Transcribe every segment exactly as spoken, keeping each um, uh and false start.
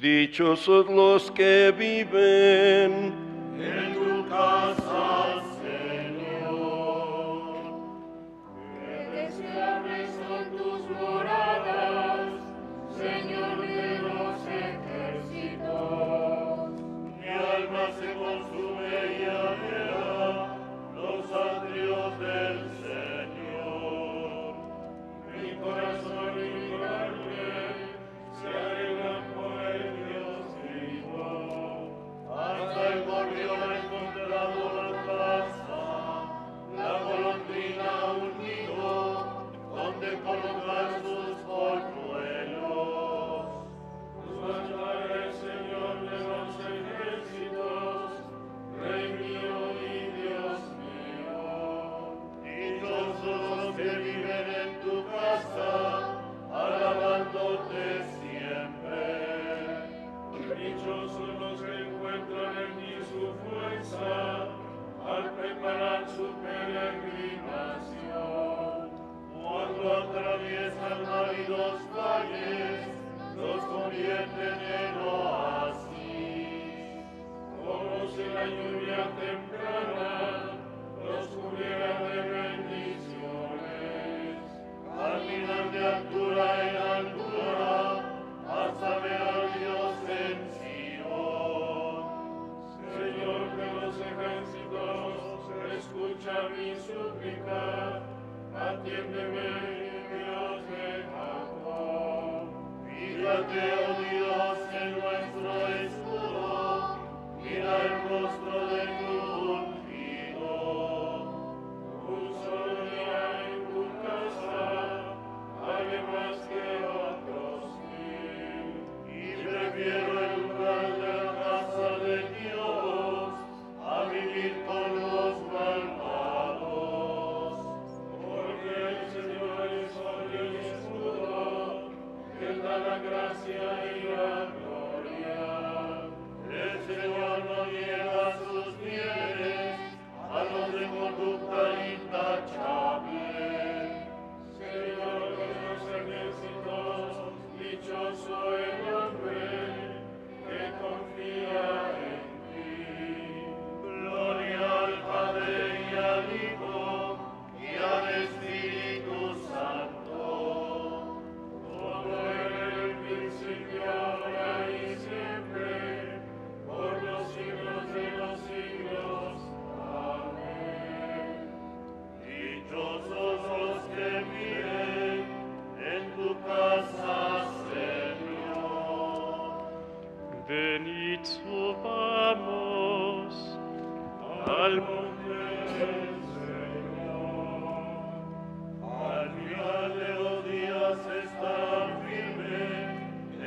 Dichosos los que viven en tu casa, Señor, que deseables son tus moradas, Señor de los ejércitos. Mi alma se consume y anhela los atrios del Señor. al monte del Señor. Al final de los días estará firme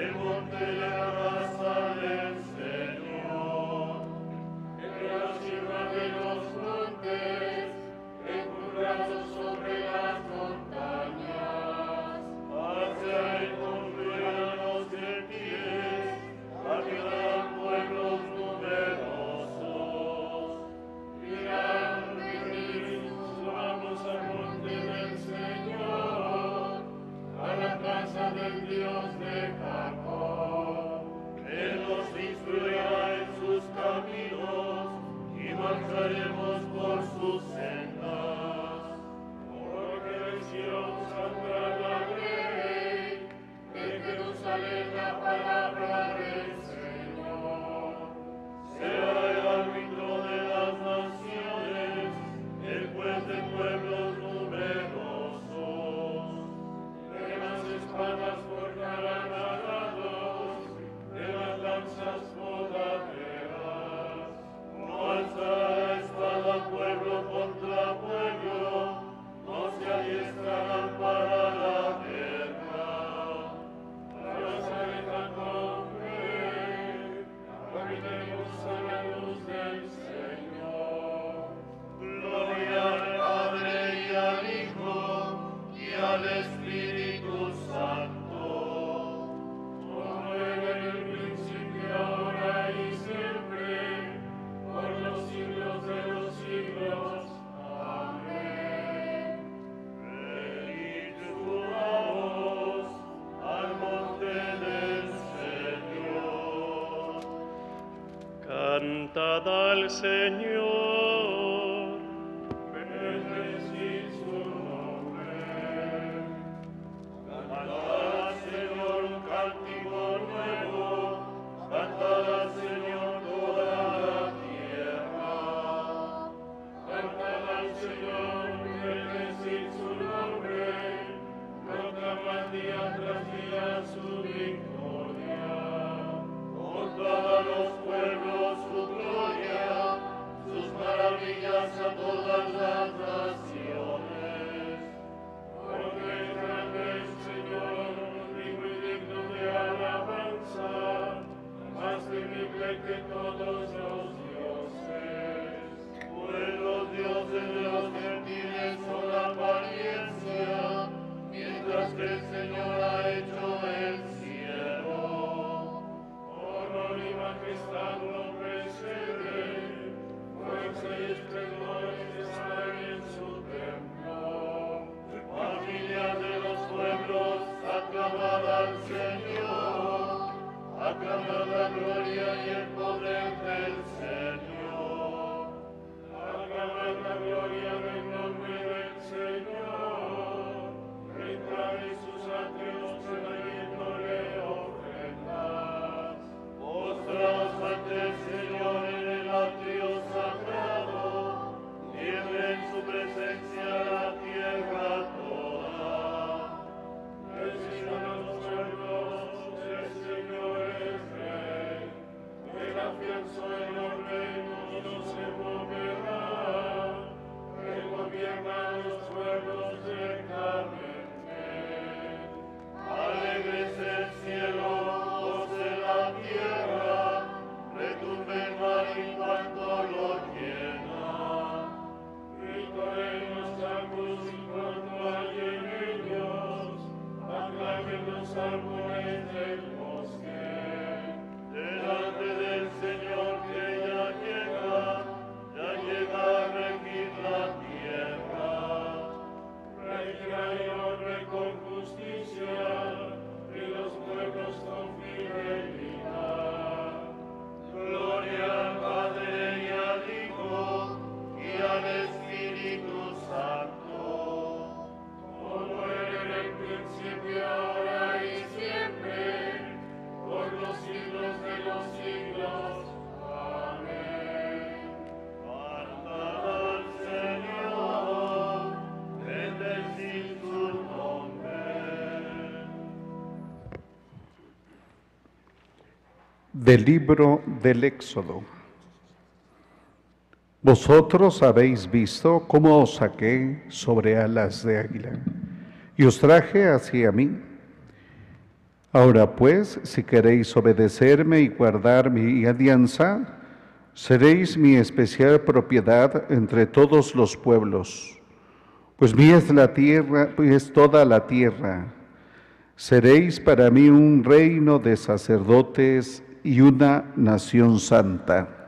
el monte de la casa del Señor. Entre la cima de los montes, encontramos sobre las montañas, hacia el confinados de pies, hacia pueblos numerosos. Dirán venir, vamos al monte del Señor, a la casa del Dios de Jacob. Él nos instruirá en sus caminos y marcharemos por sus sendas, porque el cielo sangra la ley, de Jerusalén la palabra del Señor. Será el árbitro de las naciones, el juez de pueblos numerosos. De las espadas forjarán arados, de las lanzas podaderas. No alzará espada pueblo contra pueblo, no se adiestrarán para la guerra. Dios hará con fe, caminemos a la luz del Señor. Gloria al Padre y al Hijo y al Espíritu Santo, como era en el principio, ahora y siempre, por los siglos de los siglos. Amén. Venid juntos al monte del Señor. Cantad al Señor, bendecid su nombre. Cantad al Señor un cántico nuevo, cantad al Señor toda la tierra. Cantad al Señor, bendecid su nombre, proclamad día tras día su victoria. Contad a los pueblos su gloria, sus maravillas a todas las naciones. Porque es grande el Señor, rico y digno de alabanza, más temible que todos los dioses. Pues los dioses de los gentiles son apariencia, mientras que el Señor ha hecho el cielo. Honor y majestad lo precede, fuerza y esplendor están en su templo. Familia de los pueblos, aclamad al Señor, aclamad la gloria y el poder del Señor. Aclamad la gloria del nombre del Señor, reina de sus atrios en ayuno le ofrendas. Postraos ante el Señor en el atrio sagrado, tiembla en su presencia la tierra toda. Resistan a los pueblos, el Señor es rey, el afianzó en los reinos y no se moverá, él gobierna los pueblos eternamente. Alégrese el cielo, goce la tierra, retumbe el mar y cuanto lo llena. Griten los chacos y cuanto hay en ellos, aclamen los árboles del bosque. Delante del Señor que ya llega, ya llega a regir la tierra. Reina y honra con justicia, y los pueblos con fidelidad. Gloria al Padre y al Hijo y al Espíritu Santo, como era en el principio, ahora y siempre, por los siglos de los siglos. Amén. Cantad al Señor, bendecid su nombre. Del libro del Éxodo. Vosotros habéis visto cómo os saqué sobre alas de águila y os traje hacia mí. Ahora pues, si queréis obedecerme y guardar mi alianza, seréis mi especial propiedad entre todos los pueblos, pues mía es la tierra, pues toda la tierra. Seréis para mí un reino de sacerdotes y una nación santa.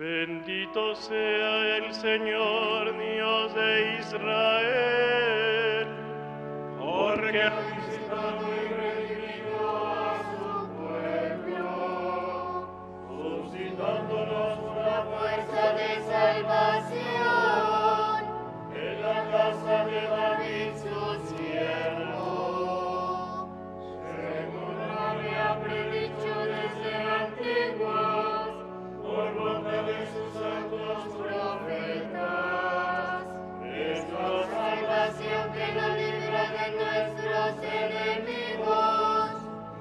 Bendito sea el Señor, Dios de Israel, porque ha visitado y redimido a su pueblo, suscitándonos una fuerza de salvación en la casa de David, su siervo, según había predicho desde antiguo. De sus santos profetas, es la salvación que nos libra de nuestros enemigos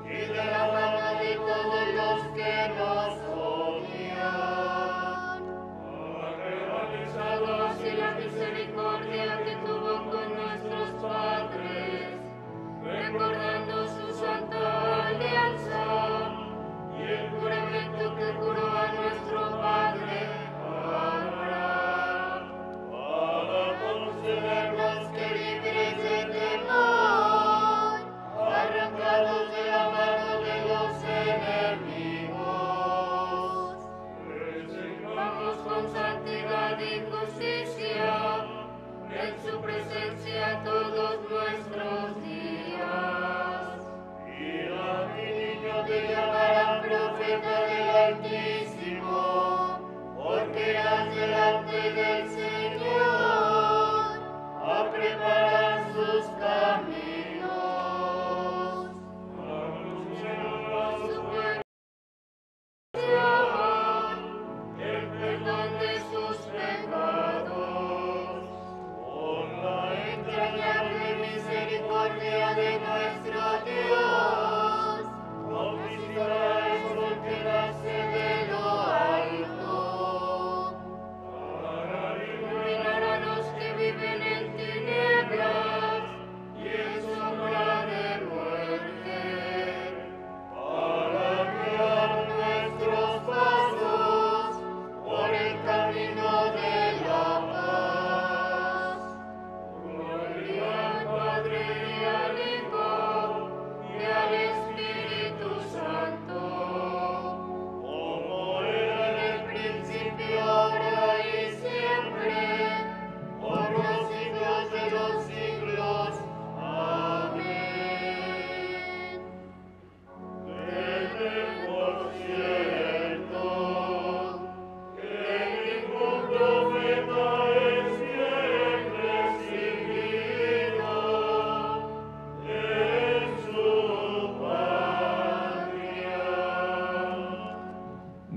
y de la mano de todos los que nos odian. Agradecidos y la misericordia que tuvo con nuestros padres, recordando su santa alianza y el juramento que juró a nuestro Padre Abraham, para concedernos que libres de temor, arrancados de la mano de los enemigos, recibamos con santidad y justicia en su presencia todos nuestros días, y a mi niño te llamará profeta del Altísimo, porque irás delante del Señor a preparar sus caminos. Anunciará su perfección, el perdón de sus pecados, por la entrañable misericordia de nuestro Dios, nos visitará. De lo alto, para iluminar a los que viven en tinieblas y en sombra de muerte, para guiar nuestros pasos por el camino de la paz. Gloria al Padre y al Hijo y al Espíritu Santo.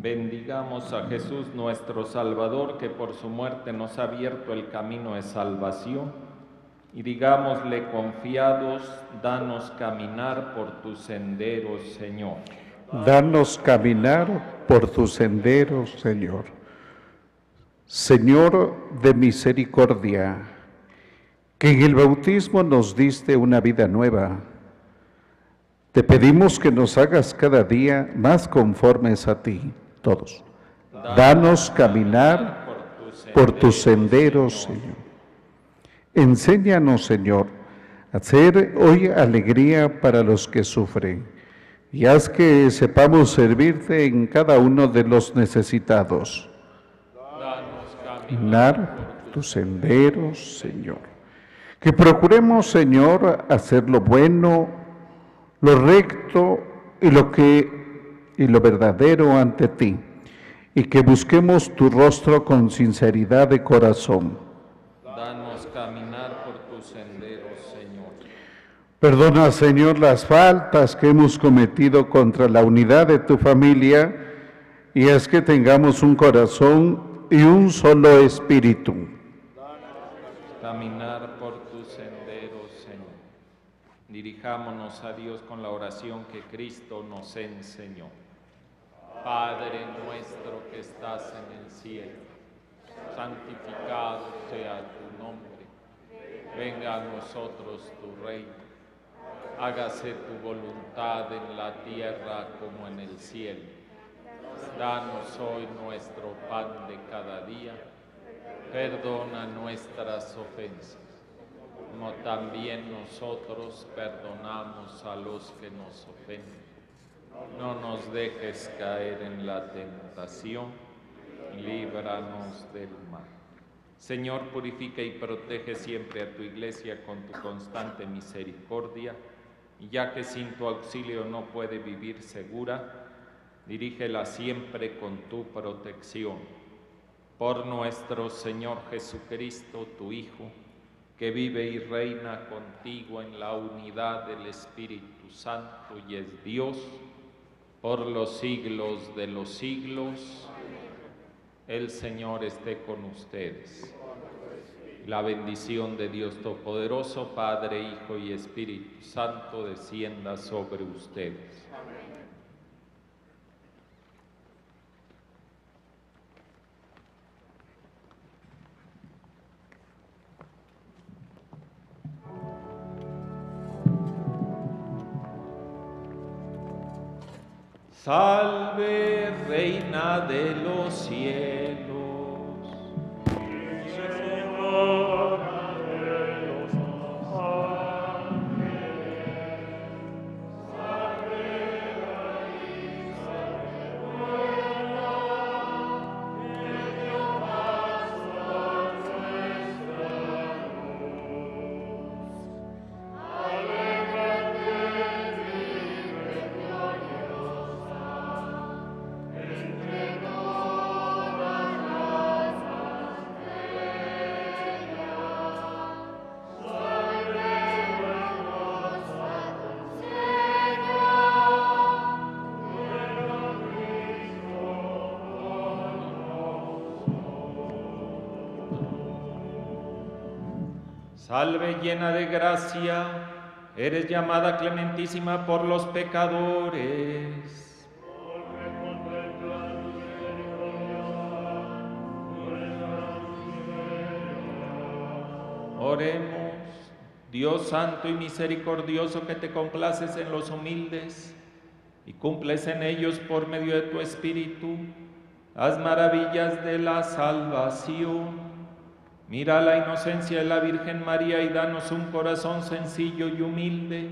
Bendigamos a Jesús nuestro Salvador, que por su muerte nos ha abierto el camino de salvación, y digámosle confiados, danos caminar por tus senderos, Señor. Danos caminar por tus senderos, Señor. Señor de misericordia, que en el bautismo nos diste una vida nueva, te pedimos que nos hagas cada día más conformes a ti, todos. Danos caminar por tus senderos, Señor. Enséñanos, Señor, a hacer hoy alegría para los que sufren, y haz que sepamos servirte en cada uno de los necesitados. Danos caminar por tus senderos, Señor. Que procuremos, Señor, hacer lo bueno, lo recto y lo que y lo verdadero ante ti, y que busquemos tu rostro con sinceridad de corazón. Danos caminar por tus senderos, Señor. Perdona, Señor, las faltas que hemos cometido contra la unidad de tu familia, y haz que tengamos un corazón y un solo espíritu. Danos caminar por tus senderos, Señor. Dirijámonos a Dios con la oración que Cristo nos enseñó. Padre nuestro que estás en el cielo, santificado sea tu nombre. Venga a nosotros tu reino. Hágase tu voluntad en la tierra como en el cielo. Danos hoy nuestro pan de cada día. Perdona nuestras ofensas, como también nosotros perdonamos a los que nos ofenden. No nos dejes caer en la tentación, líbranos del mal. Señor, purifica y protege siempre a tu iglesia con tu constante misericordia, y ya que sin tu auxilio no puede vivir segura, dirígela siempre con tu protección. Por nuestro Señor Jesucristo, tu Hijo, que vive y reina contigo en la unidad del Espíritu Santo y es Dios, por los siglos de los siglos. El Señor esté con ustedes. La bendición de Dios Todopoderoso, Padre, Hijo y Espíritu Santo, descienda sobre ustedes. Amén. Salve, Reina de los cielos, Señora de los ángeles, salve Reina buena, que Jehová sea nuestra luz. Alégrate, Virgen gloriosa, entre todas las estrellas, salve nuestra doncella, vuelva Cristo con nosotros. Salve llena de gracia, eres llamada clementísima por los pecadores. Oremos, Dios santo y misericordioso, que te complaces en los humildes y cumples en ellos por medio de tu Espíritu las maravillas de la salvación. Mira la inocencia de la Virgen María y danos un corazón sencillo y humilde,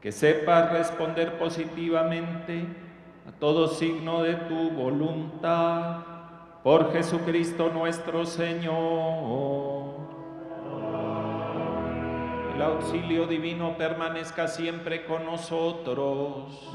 que sepa responder positivamente a todo signo de tu voluntad. Por Jesucristo nuestro Señor. El auxilio divino permanezca siempre con nosotros.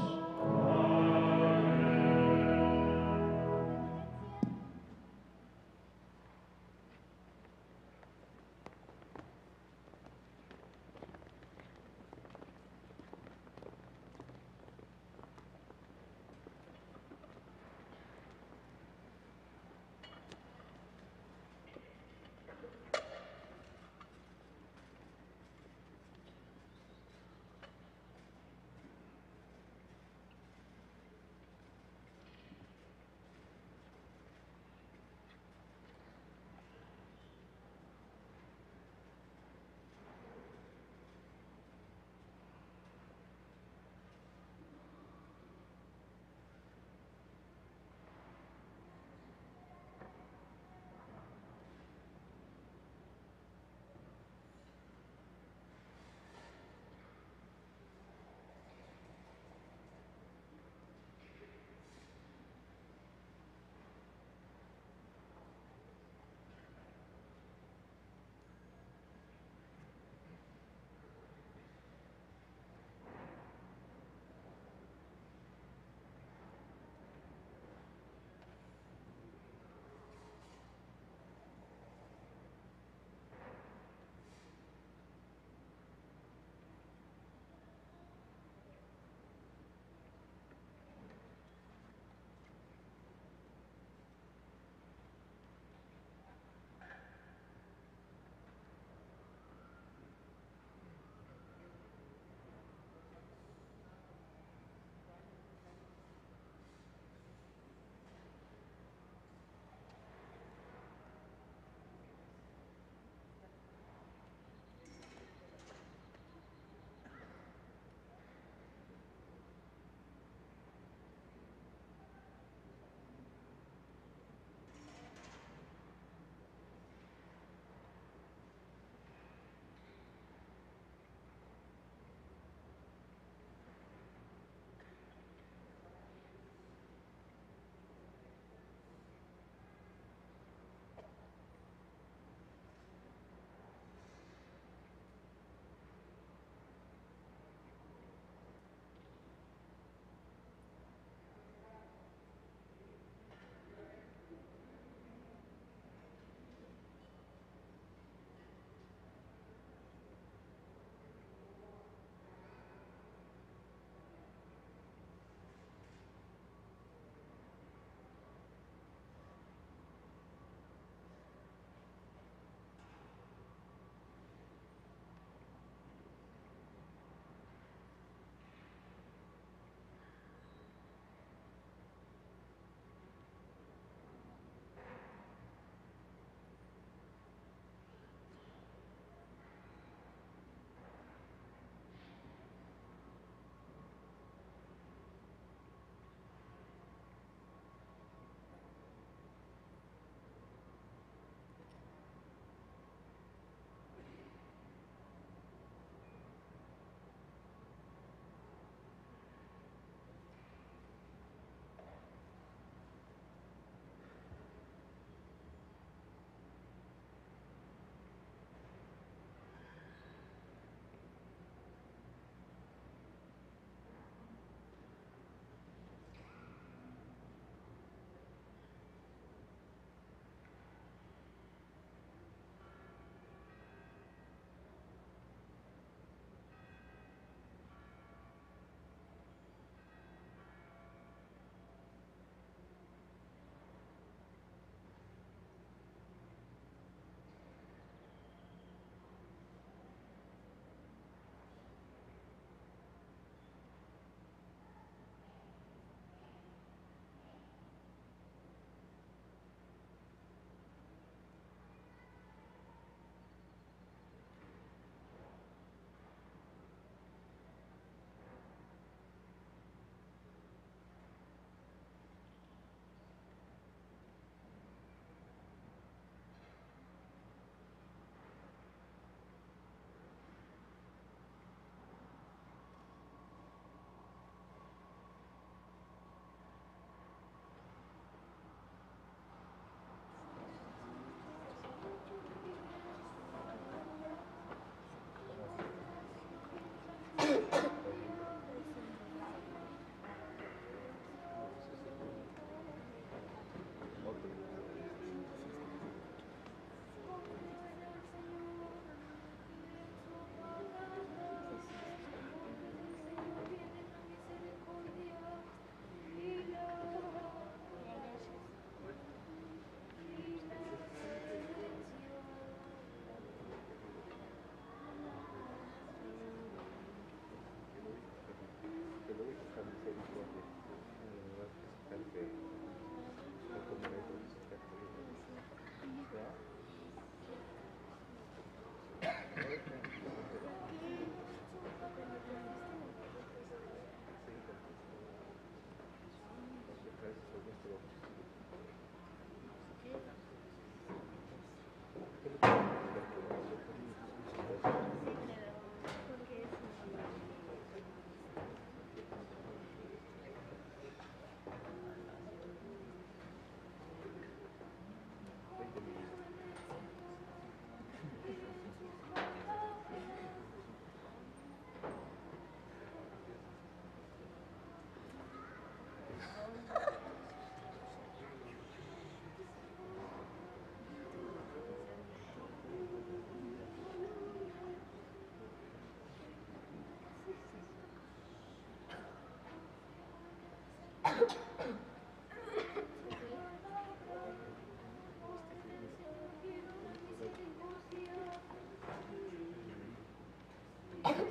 Amen.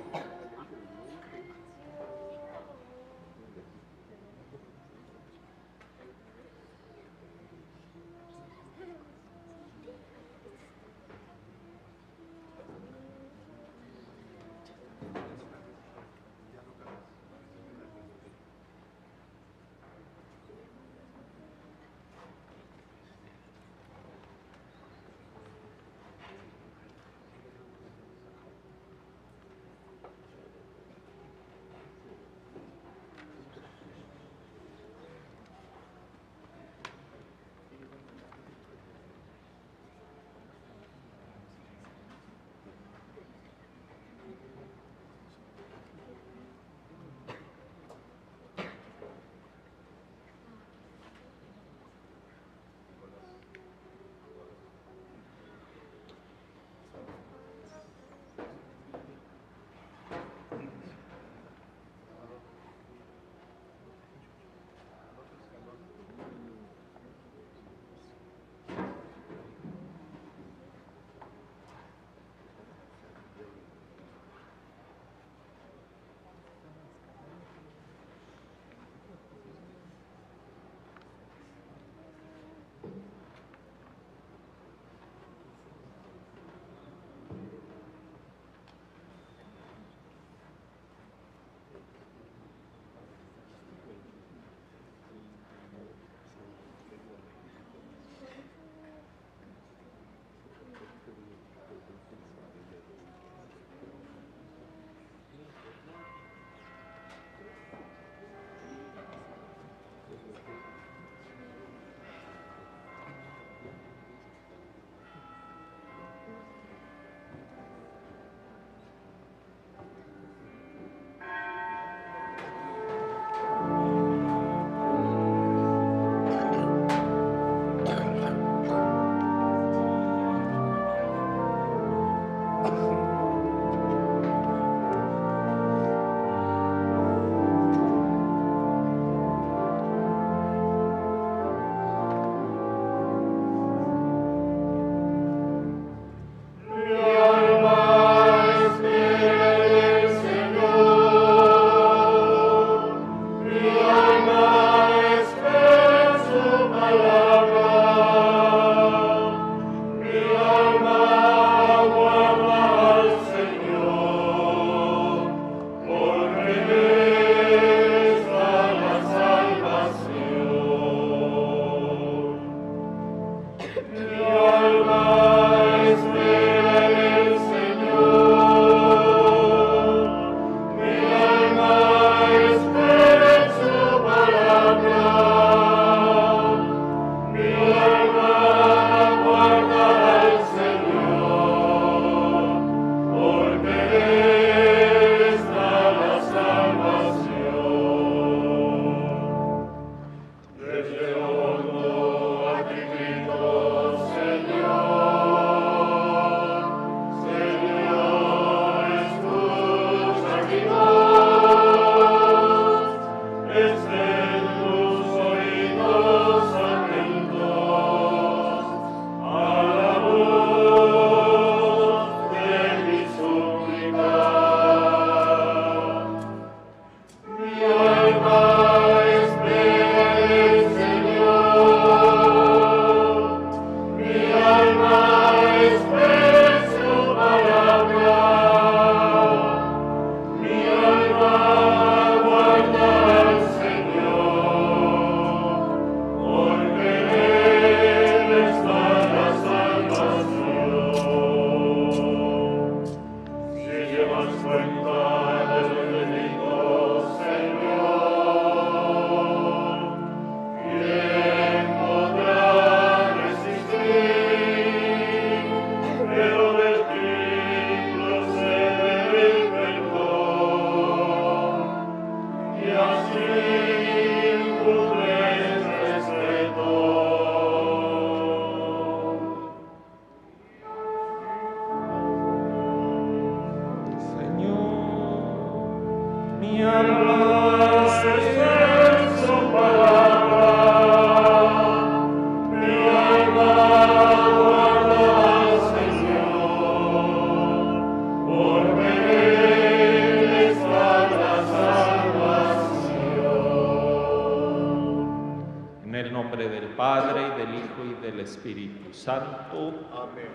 Espíritu Santo. Amén.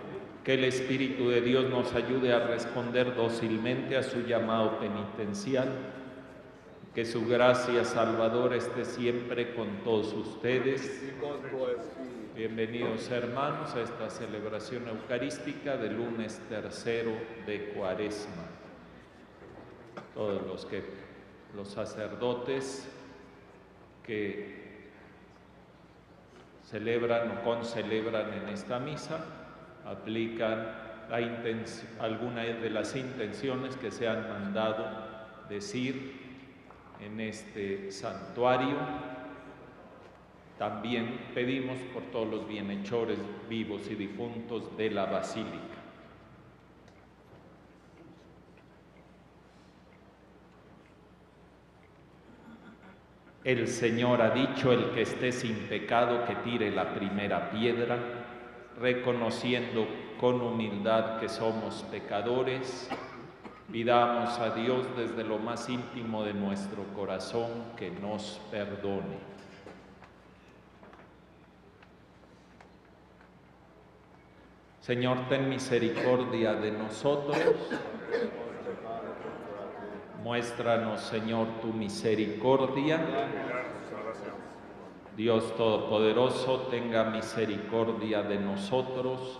Que el Espíritu de Dios nos ayude a responder dócilmente a su llamado penitencial. Que su gracia salvadora esté siempre con todos ustedes. Bienvenidos hermanos a esta celebración eucarística del lunes tercero de Cuaresma. Todos los que, los sacerdotes que celebran o concelebran en esta misa, aplican la intención, alguna de las intenciones que se han mandado decir en este santuario. También pedimos por todos los bienhechores vivos y difuntos de la Basílica. El Señor ha dicho: el que esté sin pecado que tire la primera piedra, reconociendo con humildad que somos pecadores. Pidamos a Dios desde lo más íntimo de nuestro corazón que nos perdone. Señor, ten misericordia de nosotros. Muéstranos, Señor, tu misericordia. Dios Todopoderoso, tenga misericordia de nosotros,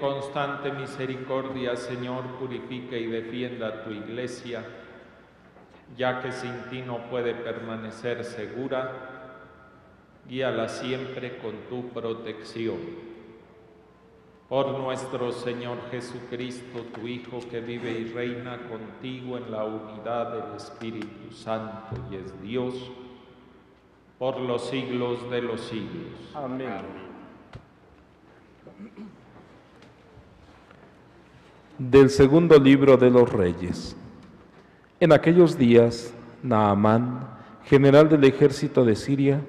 Constante misericordia, Señor, purifica y defienda tu iglesia, ya que sin ti no puede permanecer segura. Guíala siempre con tu protección. Por nuestro Señor Jesucristo, tu Hijo, que vive y reina contigo en la unidad del Espíritu Santo y es Dios, por los siglos de los siglos. Amén. Amén. Del segundo libro de los Reyes. En aquellos días, Naamán, general del ejército de Siria,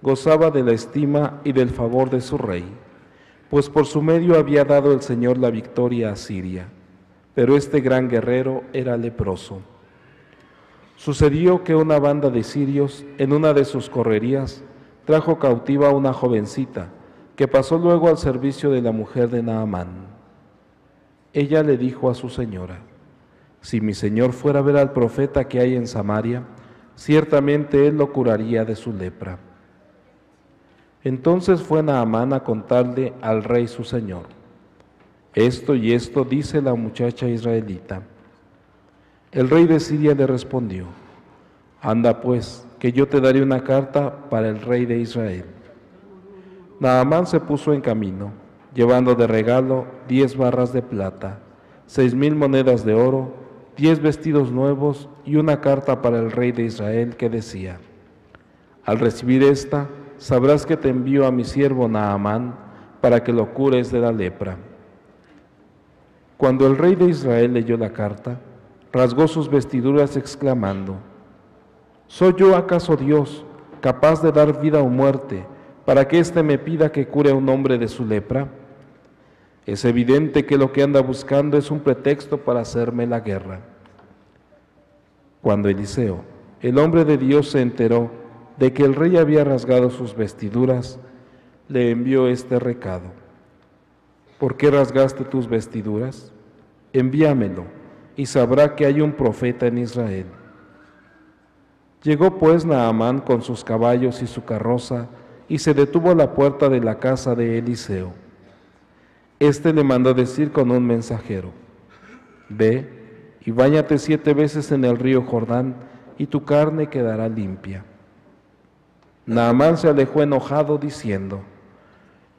gozaba de la estima y del favor de su rey, pues por su medio había dado el Señor la victoria a Siria. Pero este gran guerrero era leproso. Sucedió que una banda de sirios, en una de sus correrías, trajo cautiva a una jovencita, que pasó luego al servicio de la mujer de Naamán. Ella le dijo a su señora: «Si mi señor fuera a ver al profeta que hay en Samaria, ciertamente él lo curaría de su lepra». Entonces fue Naamán a contarle al rey su señor: «Esto y esto dice la muchacha israelita». El rey de Siria le respondió: «Anda pues, que yo te daré una carta para el rey de Israel». Naamán se puso en camino, llevando de regalo diez barras de plata, seis mil monedas de oro, diez vestidos nuevos y una carta para el rey de Israel que decía: «Al recibir esta, sabrás que te envío a mi siervo Naamán para que lo cures de la lepra». Cuando el rey de Israel leyó la carta, rasgó sus vestiduras exclamando: «¿Soy yo acaso Dios, capaz de dar vida o muerte, para que éste me pida que cure a un hombre de su lepra? Es evidente que lo que anda buscando es un pretexto para hacerme la guerra. Cuando Eliseo, el hombre de Dios, se enteró de que el rey había rasgado sus vestiduras, le envió este recado: ¿Por qué rasgaste tus vestiduras? Envíamelo, y sabrá que hay un profeta en Israel. Llegó pues Naamán con sus caballos y su carroza, y se detuvo a la puerta de la casa de Eliseo. Este le mandó decir con un mensajero: Ve y báñate siete veces en el río Jordán, y tu carne quedará limpia. Naamán se alejó enojado, diciendo: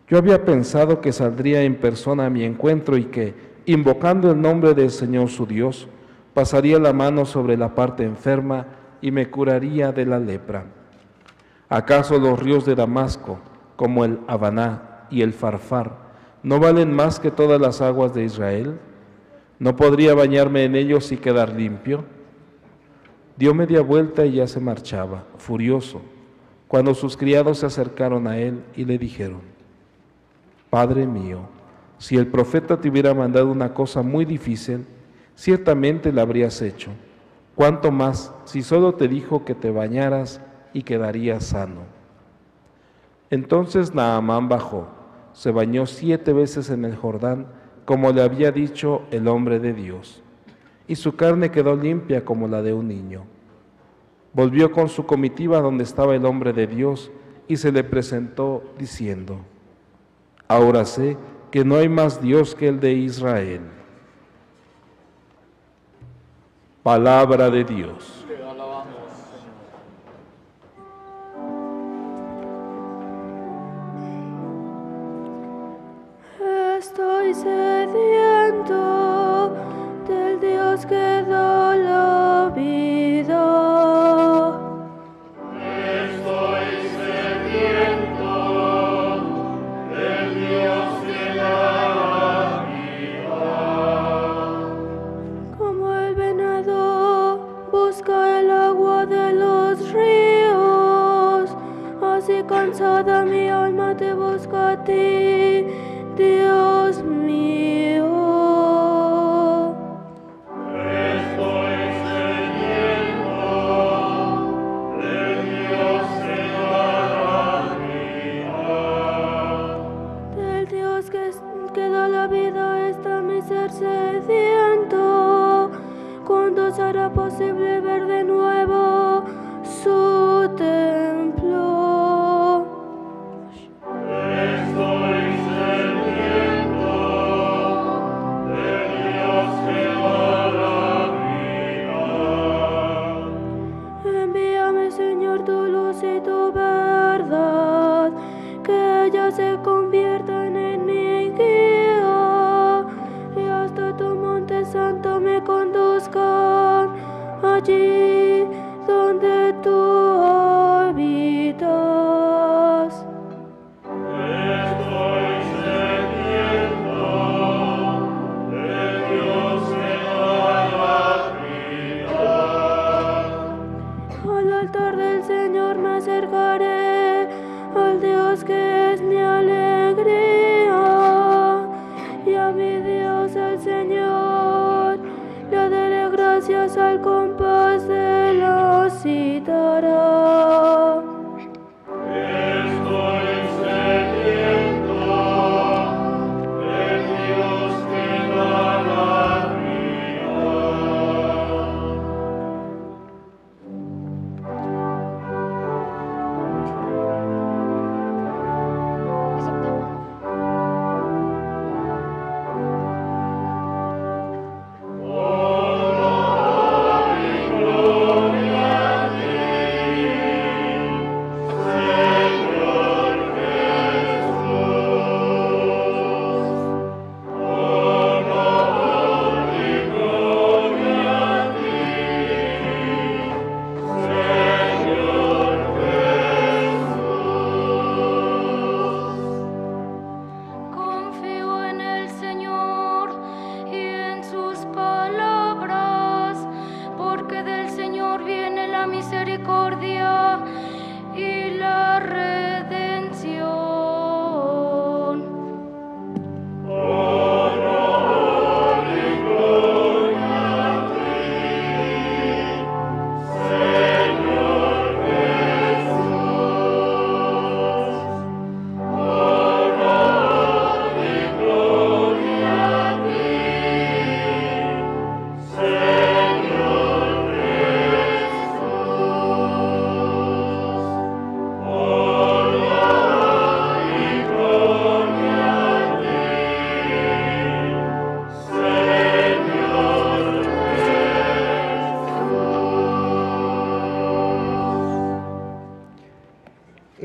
Yo había pensado que saldría en persona a mi encuentro y que, invocando el nombre del Señor su Dios, pasaría la mano sobre la parte enferma y me curaría de la lepra. ¿Acaso los ríos de Damasco, como el Abaná y el Farfar, no valen más que todas las aguas de Israel? ¿No podría bañarme en ellos y quedar limpio? Dio media vuelta y ya se marchaba, furioso, cuando sus criados se acercaron a él y le dijeron: Padre mío, si el profeta te hubiera mandado una cosa muy difícil, ciertamente la habrías hecho. Cuanto más si solo te dijo que te bañaras y quedarías sano. Entonces Naamán bajó, se bañó siete veces en el Jordán, como le había dicho el hombre de Dios, y su carne quedó limpia como la de un niño. Volvió con su comitiva donde estaba el hombre de Dios y se le presentó diciendo: Ahora sé que no hay más Dios que el de Israel. Palabra de Dios. Te alabamos, Señor. Estoy sediento del Dios que da la vida. Cansada mi alma te busca a ti, Dios mío. Estoy sediento del Dios que da la vida. Del Dios que, que da la vida está mi ser sediento. ¿Cuándo será posible ver de nuevo su templo? Allí donde tú habitas. Estoy sediento del Dios que da la vida. Al altar del Señor me acercaré, al Dios que es mi alegría, y a mi Dios al Señor le daré gracias al corazón. Amen.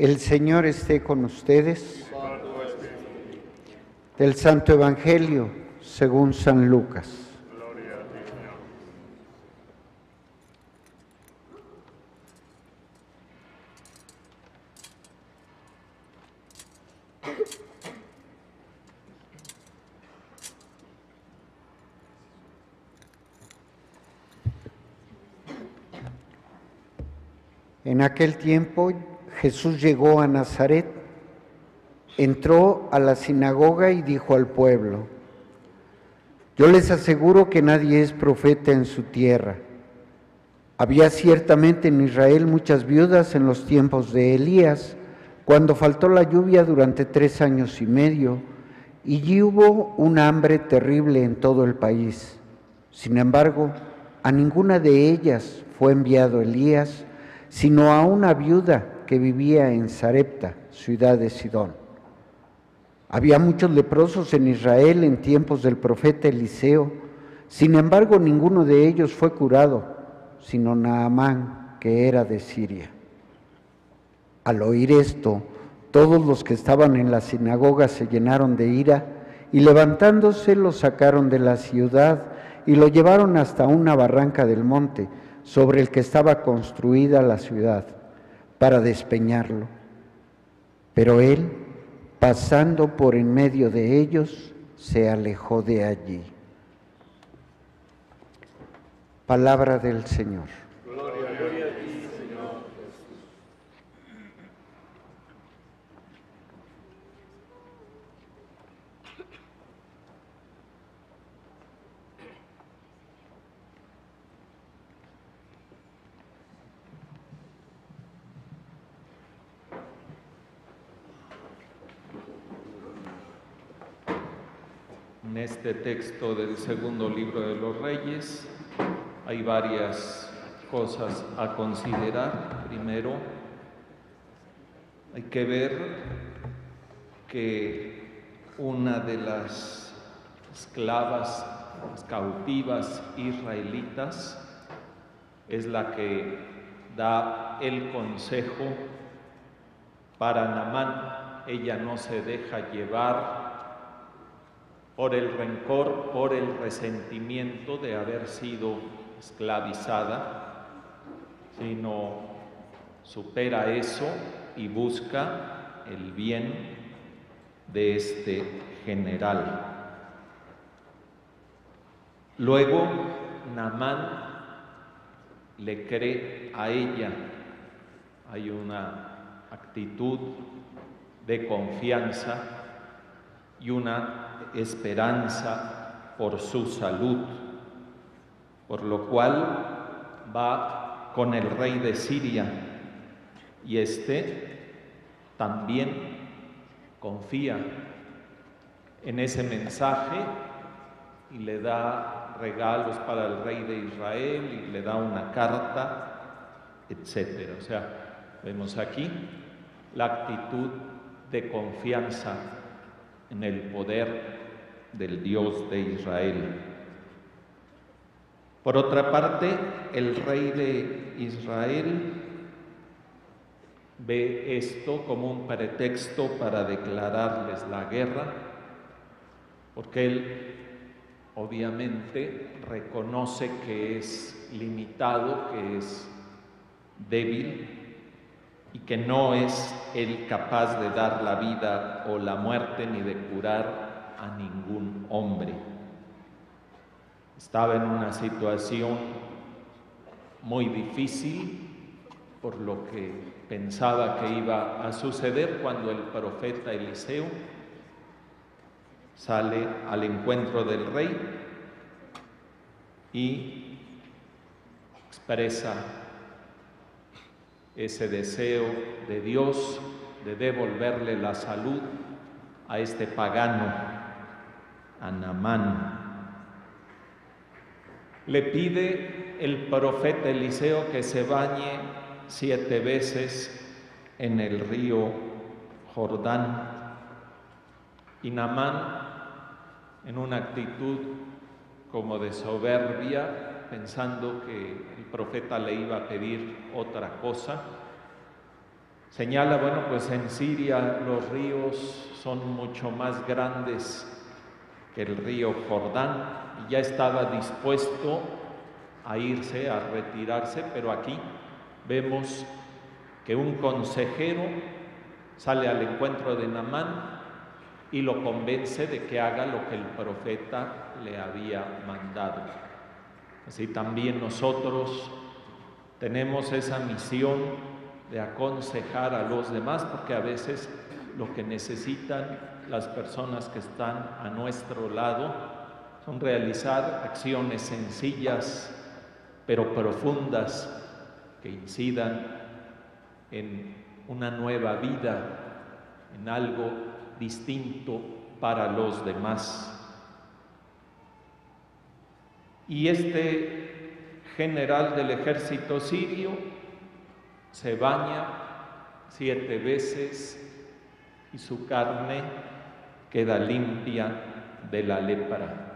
El Señor esté con ustedes. Del Santo Evangelio según San Lucas. Gloria a ti, Señor. En aquel tiempo Jesús llegó a Nazaret, entró a la sinagoga y dijo al pueblo: yo les aseguro que nadie es profeta en su tierra. Había ciertamente en Israel muchas viudas en los tiempos de Elías, cuando faltó la lluvia durante tres años y medio, y allí hubo una hambre terrible en todo el país. Sin embargo, a ninguna de ellas fue enviado Elías, sino a una viuda que vivía en Sarepta, ciudad de Sidón. Había muchos leprosos en Israel en tiempos del profeta Eliseo, sin embargo ninguno de ellos fue curado, sino Naamán, que era de Siria. Al oír esto, todos los que estaban en la sinagoga se llenaron de ira, y levantándose lo sacaron de la ciudad y lo llevaron hasta una barranca del monte, sobre el que estaba construida la ciudad, para despeñarlo. Pero él, pasando por en medio de ellos, se alejó de allí. Palabra del Señor. Gloria, gloria a ti, Señor Jesús. En este texto del segundo libro de los Reyes hay varias cosas a considerar. Primero, hay que ver que una de las esclavas, las cautivas israelitas, es la que da el consejo para Naamán. Ella no se deja llevar por el rencor, por el resentimiento de haber sido esclavizada, sino supera eso y busca el bien de este general. Luego, Naamán le cree a ella. Hay una actitud de confianza y una esperanza por su salud, por lo cual va con el rey de Siria, y este también confía en ese mensaje y le da regalos para el rey de Israel y le da una carta, etcétera. O sea, vemos aquí la actitud de confianza en el poder del Dios de Israel. Por otra parte, el rey de Israel ve esto como un pretexto para declararles la guerra, porque él obviamente reconoce que es limitado, que es débil, y que no es él capaz de dar la vida o la muerte ni de curar a ningún hombre. Estaba en una situación muy difícil, por lo que pensaba que iba a suceder cuando el profeta Eliseo sale al encuentro del rey y expresa ese deseo de Dios de devolverle la salud a este pagano, a Naamán. Le pide el profeta Eliseo que se bañe siete veces en el río Jordán. Y Naamán, en una actitud como de soberbia, pensando que el profeta le iba a pedir otra cosa, Señala, bueno, pues en Siria los ríos son mucho más grandes que el río Jordán y ya estaba dispuesto a irse, a retirarse, pero aquí vemos que un consejero sale al encuentro de Naamán y lo convence de que haga lo que el profeta le había mandado. Así también nosotros tenemos esa misión de aconsejar a los demás, porque a veces lo que necesitan las personas que están a nuestro lado son realizar acciones sencillas pero profundas que incidan en una nueva vida, en algo distinto para los demás. Y este general del ejército sirio se baña siete veces y su carne queda limpia de la lepra.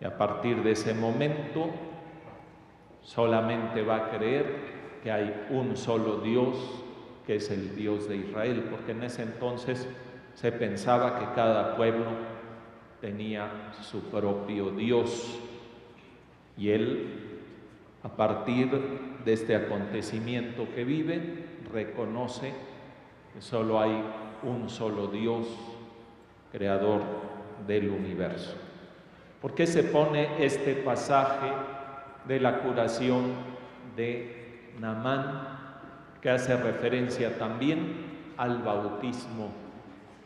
Y a partir de ese momento solamente va a creer que hay un solo Dios, que es el Dios de Israel, porque en ese entonces se pensaba que cada pueblo tenía su propio Dios. Y él, a partir de este acontecimiento que vive, reconoce que solo hay un solo Dios, creador del universo. ¿Por qué se pone este pasaje de la curación de Naamán, que hace referencia también al bautismo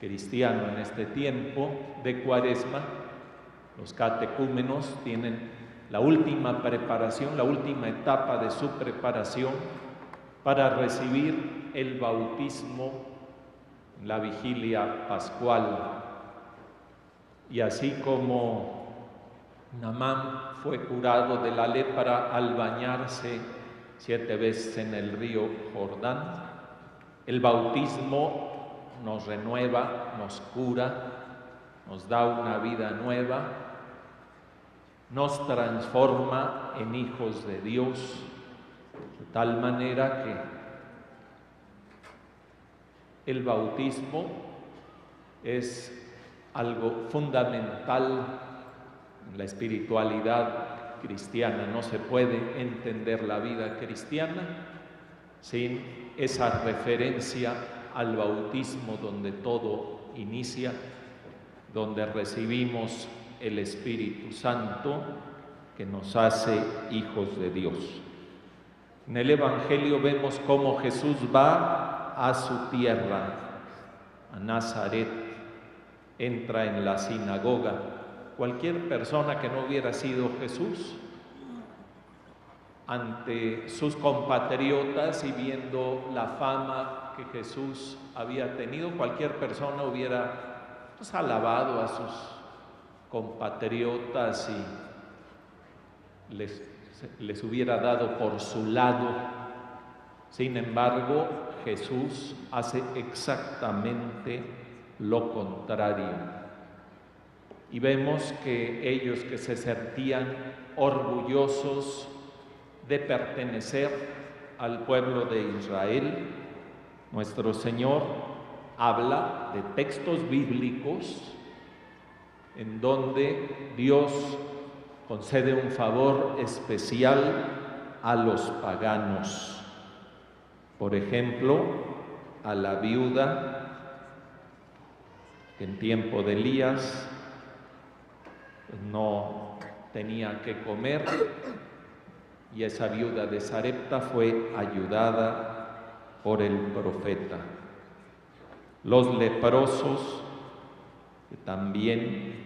cristiano en este tiempo de Cuaresma? Los catecúmenos tienen la última preparación, la última etapa de su preparación para recibir el bautismo en la vigilia pascual. Y así como Naamán fue curado de la lepra al bañarse siete veces en el río Jordán, el bautismo nos renueva, nos cura, nos da una vida nueva, nos transforma en hijos de Dios, de tal manera que el bautismo es algo fundamental en la espiritualidad cristiana. No se puede entender la vida cristiana sin esa referencia al bautismo, donde todo inicia, donde recibimos el Espíritu Santo que nos hace hijos de Dios. En el Evangelio vemos cómo Jesús va a su tierra, a Nazaret, entra en la sinagoga. Cualquier persona que no hubiera sido Jesús, ante sus compatriotas y viendo la fama que Jesús había tenido, cualquier persona hubiera pues, alabado a sus compatriotas y les, les hubiera dado por su lado. Sin embargo, Jesús hace exactamente lo contrario. Y vemos que ellos, que se sentían orgullosos de pertenecer al pueblo de Israel, nuestro Señor habla de textos bíblicos en donde Dios concede un favor especial a los paganos. Por ejemplo, a la viuda que en tiempo de Elías no tenía que comer, y esa viuda de Sarepta fue ayudada por el profeta. Los leprosos, que también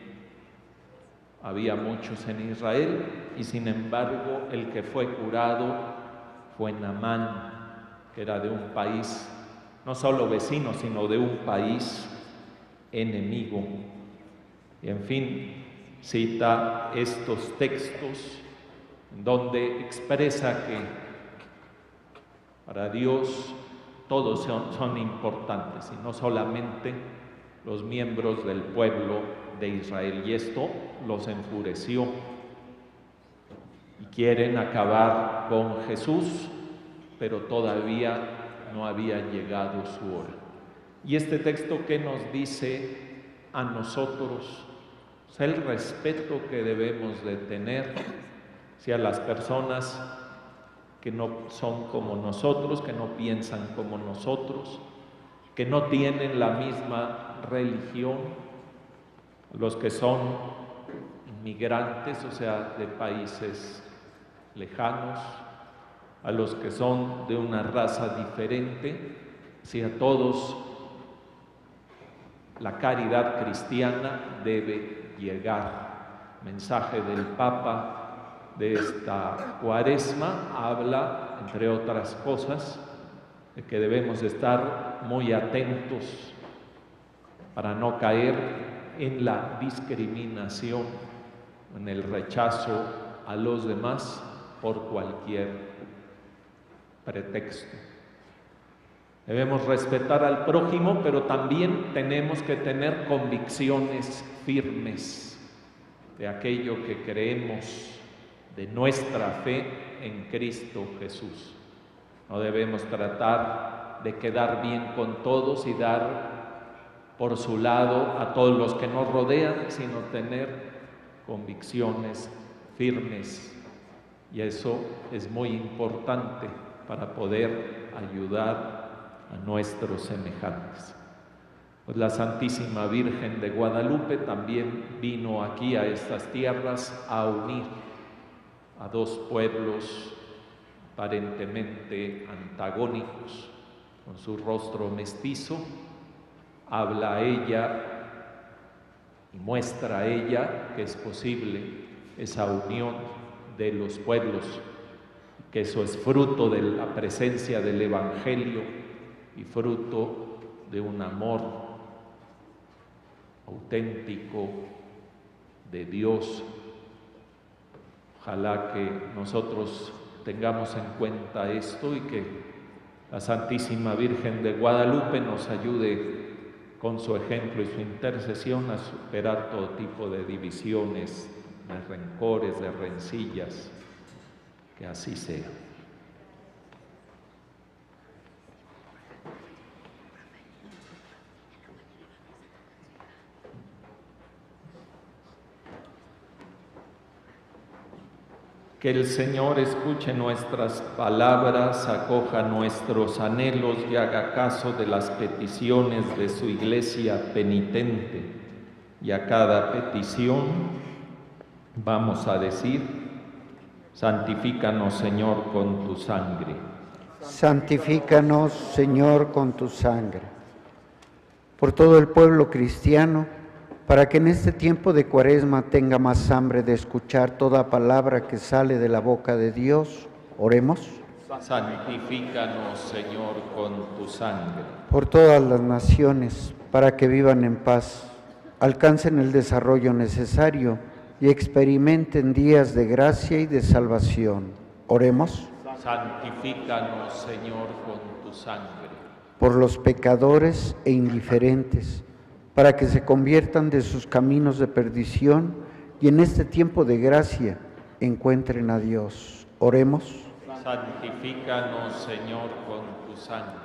había muchos en Israel, y sin embargo el que fue curado fue Naamán, que era de un país, no solo vecino, sino de un país enemigo. Y en fin, cita estos textos donde expresa que para Dios todos son, son importantes, y no solamente los miembros del pueblo de Israel. Y esto los enfureció y quieren acabar con Jesús, pero todavía no había llegado su hora. Y este texto que nos dice a nosotros, es el respeto que debemos de tener hacia las personas que no son como nosotros, que no piensan como nosotros, que no tienen la misma religión, los que son inmigrantes, o sea, de países lejanos, a los que son de una raza diferente, si a todos la caridad cristiana debe llegar. El mensaje del Papa de esta Cuaresma habla, entre otras cosas, de que debemos estar muy atentos para no caer en la discriminación, en el rechazo a los demás por cualquier pretexto. Debemos respetar al prójimo, pero también tenemos que tener convicciones firmes de aquello que creemos, de nuestra fe en Cristo Jesús. No debemos tratar de quedar bien con todos y dar por su lado a todos los que nos rodean, sino tener convicciones firmes. Y eso es muy importante para poder ayudar a nuestros semejantes. Pues la Santísima Virgen de Guadalupe también vino aquí a estas tierras a unir a dos pueblos aparentemente antagónicos. Con su rostro mestizo habla ella y muestra a ella que es posible esa unión de los pueblos, que eso es fruto de la presencia del Evangelio y fruto de un amor auténtico de Dios. Ojalá que nosotros tengamos en cuenta esto y que la Santísima Virgen de Guadalupe nos ayude con su ejemplo y su intercesión a superar todo tipo de divisiones, de rencores, de rencillas. Que así sea. Que el Señor escuche nuestras palabras, acoja nuestros anhelos y haga caso de las peticiones de su Iglesia penitente. Y a cada petición vamos a decir: santifícanos, Señor, con tu sangre. Santifícanos, Señor, con tu sangre. Por todo el pueblo cristiano, para que en este tiempo de Cuaresma tenga más hambre de escuchar toda palabra que sale de la boca de Dios, oremos. Santifícanos, Señor, con tu sangre. Por todas las naciones, para que vivan en paz, alcancen el desarrollo necesario y experimenten días de gracia y de salvación, oremos. Santifícanos, Señor, con tu sangre. Por los pecadores e indiferentes, para que se conviertan de sus caminos de perdición y en este tiempo de gracia encuentren a Dios, oremos. Santifícanos, Señor, con tu sangre.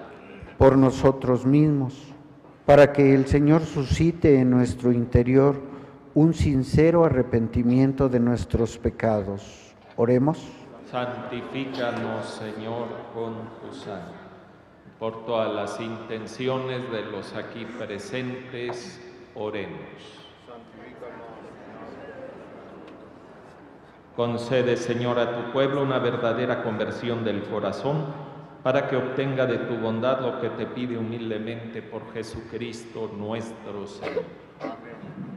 Por nosotros mismos, para que el Señor suscite en nuestro interior un sincero arrepentimiento de nuestros pecados, oremos. Santifícanos, Señor, con tu sangre. Por todas las intenciones de los aquí presentes, oremos. Concede, Señor, a tu pueblo una verdadera conversión del corazón, para que obtenga de tu bondad lo que te pide humildemente por Jesucristo nuestro Señor. Amén.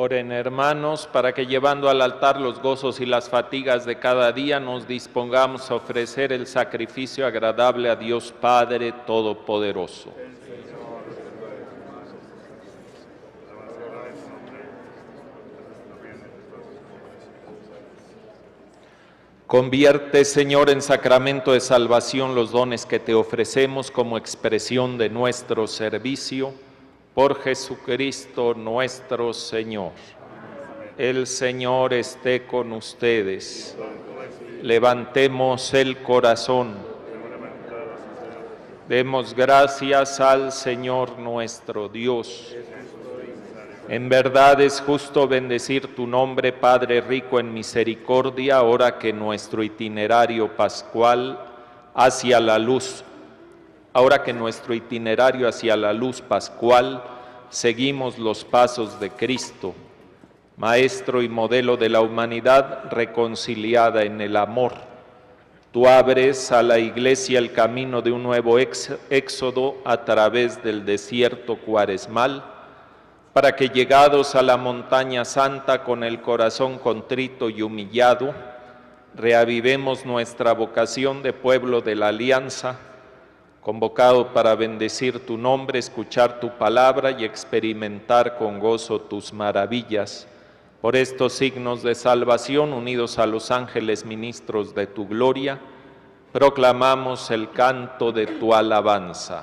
Oren, hermanos, para que llevando al altar los gozos y las fatigas de cada día, nos dispongamos a ofrecer el sacrificio agradable a Dios Padre Todopoderoso. Convierte, Señor, en sacramento de salvación los dones que te ofrecemos como expresión de nuestro servicio, por Jesucristo nuestro Señor. El Señor esté con ustedes. Levantemos el corazón. Demos gracias al Señor nuestro Dios. En verdad es justo bendecir tu nombre, Padre rico en misericordia, ahora que nuestro itinerario pascual hacia la luz, ahora que nuestro itinerario hacia la luz pascual, seguimos los pasos de Cristo, Maestro y modelo de la humanidad reconciliada en el amor. Tú abres a la Iglesia el camino de un nuevo éxodo a través del desierto cuaresmal, para que llegados a la montaña santa con el corazón contrito y humillado, reavivemos nuestra vocación de pueblo de la alianza, convocado para bendecir tu nombre, escuchar tu palabra y experimentar con gozo tus maravillas. Por estos signos de salvación, unidos a los ángeles ministros de tu gloria, proclamamos el canto de tu alabanza.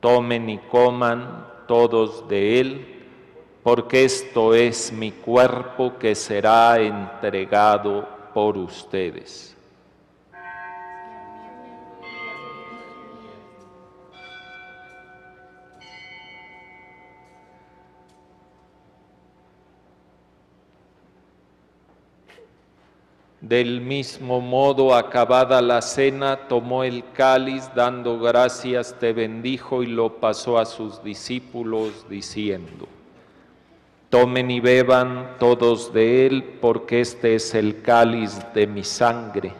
tomen y coman todos de él, porque esto es mi cuerpo que será entregado por ustedes. Del mismo modo, acabada la cena, tomó el cáliz, dando gracias, te bendijo y lo pasó a sus discípulos, diciendo: tomen y beban todos de él, porque este es el cáliz de mi sangre,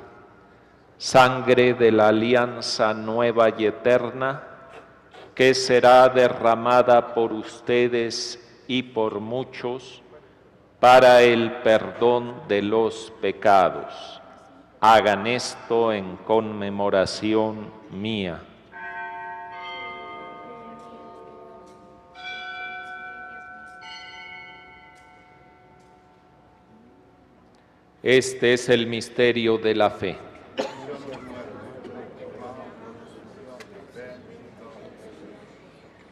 sangre de la alianza nueva y eterna, que será derramada por ustedes y por muchos, para el perdón de los pecados. Hagan esto en conmemoración mía. Este es el misterio de la fe.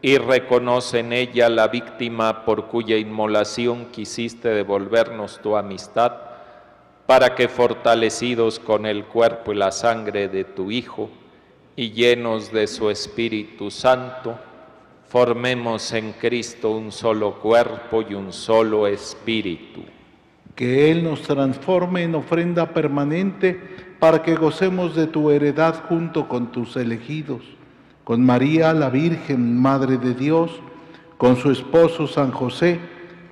y reconoce en ella la víctima por cuya inmolación quisiste devolvernos tu amistad, para que, fortalecidos con el cuerpo y la sangre de tu Hijo y llenos de su Espíritu Santo, formemos en Cristo un solo cuerpo y un solo espíritu. Que Él nos transforme en ofrenda permanente, para que gocemos de tu heredad junto con tus elegidos, con María, la Virgen, Madre de Dios, con su esposo San José,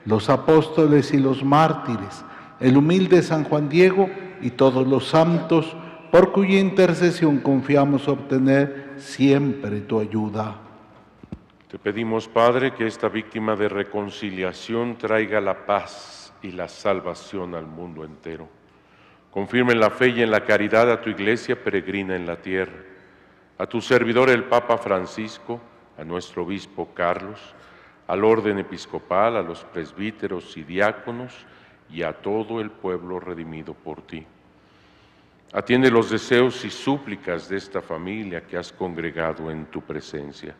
los apóstoles y los mártires, el humilde San Juan Diego y todos los santos, por cuya intercesión confiamos obtener siempre tu ayuda. Te pedimos, Padre, que esta víctima de reconciliación traiga la paz y la salvación al mundo entero. Confirma en la fe y en la caridad a tu Iglesia peregrina en la tierra, a tu servidor el Papa Francisco, a nuestro Obispo Carlos, al orden episcopal, a los presbíteros y diáconos y a todo el pueblo redimido por ti. Atiende los deseos y súplicas de esta familia que has congregado en tu presencia.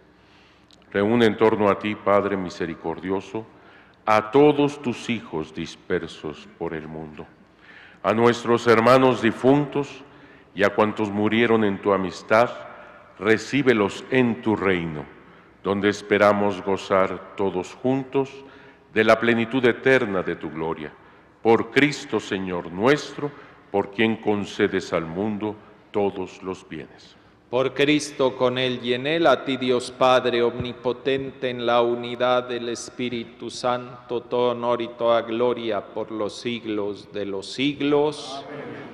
Reúne en torno a ti, Padre misericordioso, a todos tus hijos dispersos por el mundo, a nuestros hermanos difuntos y a cuantos murieron en tu amistad. Recíbelos en tu reino, donde esperamos gozar todos juntos de la plenitud eterna de tu gloria. Por Cristo, Señor nuestro, por quien concedes al mundo todos los bienes. Por Cristo, con Él y en Él, a ti Dios Padre omnipotente, en la unidad del Espíritu Santo, todo honor y toda gloria por los siglos de los siglos. Amén.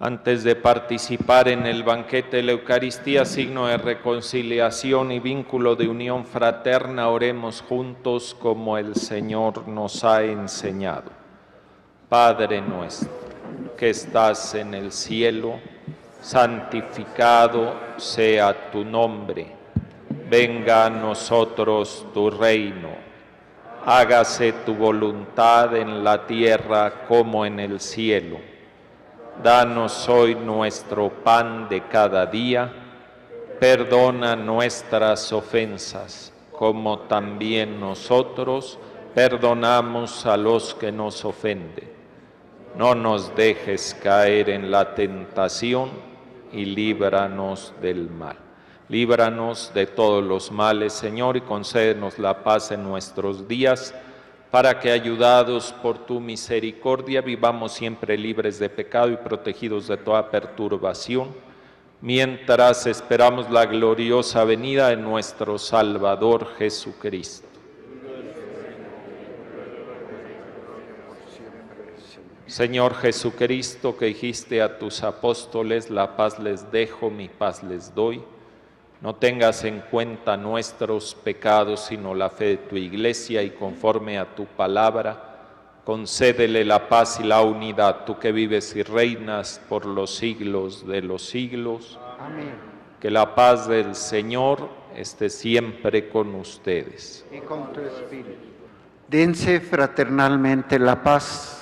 Antes de participar en el banquete de la Eucaristía, signo de reconciliación y vínculo de unión fraterna, oremos juntos como el Señor nos ha enseñado. Padre nuestro, que estás en el cielo, santificado sea tu nombre. Venga a nosotros tu reino. Hágase tu voluntad en la tierra como en el cielo. Danos hoy nuestro pan de cada día. Perdona nuestras ofensas, como también nosotros perdonamos a los que nos ofenden. No nos dejes caer en la tentación y líbranos del mal. Líbranos de todos los males, Señor, y concédenos la paz en nuestros días, para que, ayudados por tu misericordia, vivamos siempre libres de pecado y protegidos de toda perturbación, mientras esperamos la gloriosa venida de nuestro Salvador Jesucristo. Señor Jesucristo, que dijiste a tus apóstoles: la paz les dejo, mi paz les doy. No tengas en cuenta nuestros pecados, sino la fe de tu Iglesia, y conforme a tu palabra, concédele la paz y la unidad, tú que vives y reinas por los siglos de los siglos. Amén. Que la paz del Señor esté siempre con ustedes. Y con tu espíritu. Dense fraternalmente la paz.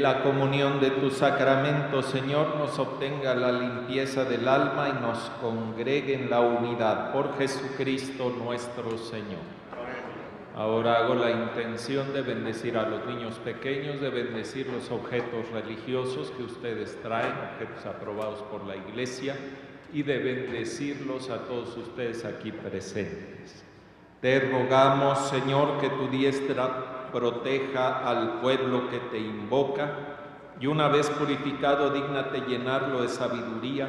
La comunión de tu sacramento, Señor, nos obtenga la limpieza del alma y nos congregue en la unidad. Por Jesucristo nuestro Señor. Ahora hago la intención de bendecir a los niños pequeños, de bendecir los objetos religiosos que ustedes traen, objetos aprobados por la Iglesia, y de bendecirlos a todos ustedes aquí presentes. Te rogamos, Señor, que tu diestra proteja al pueblo que te invoca, y una vez purificado, dígnate llenarlo de sabiduría,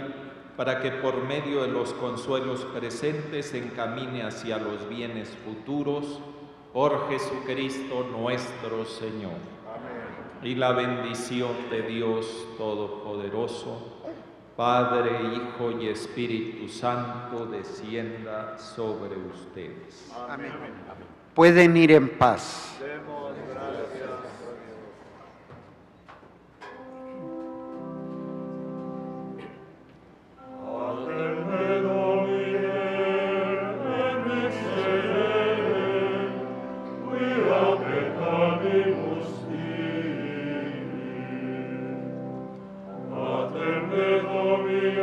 para que por medio de los consuelos presentes se encamine hacia los bienes futuros, por Jesucristo nuestro Señor. Amén. Y la bendición de Dios Todopoderoso, Padre, Hijo y Espíritu Santo, descienda sobre ustedes. Amén. Amén. Pueden ir en paz. Demos gracias a Dios.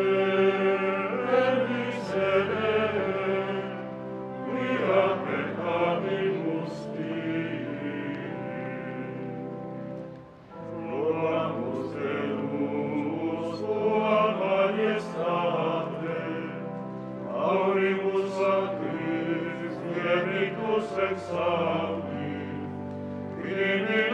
Amen. Deus ex